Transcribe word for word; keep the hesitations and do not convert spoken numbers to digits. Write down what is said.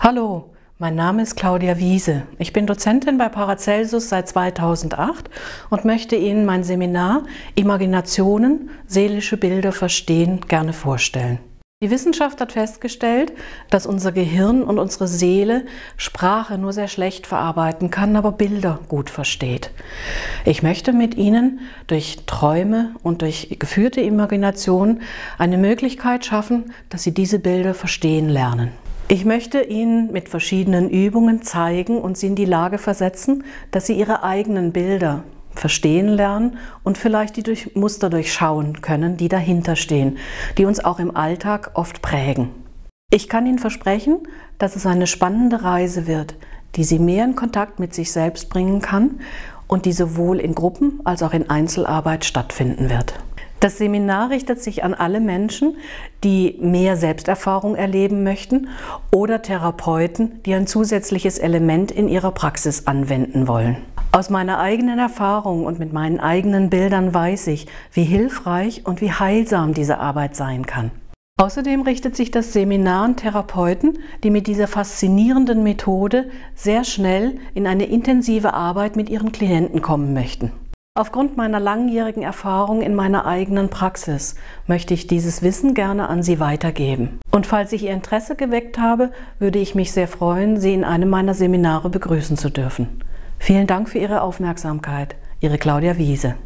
Hallo, mein Name ist Claudia Wiese. Ich bin Dozentin bei Paracelsus seit zweitausendacht und möchte Ihnen mein Seminar Imaginationen, seelische Bilder verstehen gerne vorstellen. Die Wissenschaft hat festgestellt, dass unser Gehirn und unsere Seele Sprache nur sehr schlecht verarbeiten kann, aber Bilder gut versteht. Ich möchte mit Ihnen durch Träume und durch geführte Imagination eine Möglichkeit schaffen, dass Sie diese Bilder verstehen lernen. Ich möchte Ihnen mit verschiedenen Übungen zeigen und Sie in die Lage versetzen, dass Sie Ihre eigenen Bilder verstehen lernen und vielleicht die durch Muster durchschauen können, die dahinter stehen, die uns auch im Alltag oft prägen. Ich kann Ihnen versprechen, dass es eine spannende Reise wird, die Sie mehr in Kontakt mit sich selbst bringen kann und die sowohl in Gruppen als auch in Einzelarbeit stattfinden wird. Das Seminar richtet sich an alle Menschen, die mehr Selbsterfahrung erleben möchten oder Therapeuten, die ein zusätzliches Element in ihrer Praxis anwenden wollen. Aus meiner eigenen Erfahrung und mit meinen eigenen Bildern weiß ich, wie hilfreich und wie heilsam diese Arbeit sein kann. Außerdem richtet sich das Seminar an Therapeuten, die mit dieser faszinierenden Methode sehr schnell in eine intensive Arbeit mit ihren Klienten kommen möchten. Aufgrund meiner langjährigen Erfahrung in meiner eigenen Praxis möchte ich dieses Wissen gerne an Sie weitergeben. Und falls ich Ihr Interesse geweckt habe, würde ich mich sehr freuen, Sie in einem meiner Seminare begrüßen zu dürfen. Vielen Dank für Ihre Aufmerksamkeit. Ihre Claudia Wiese.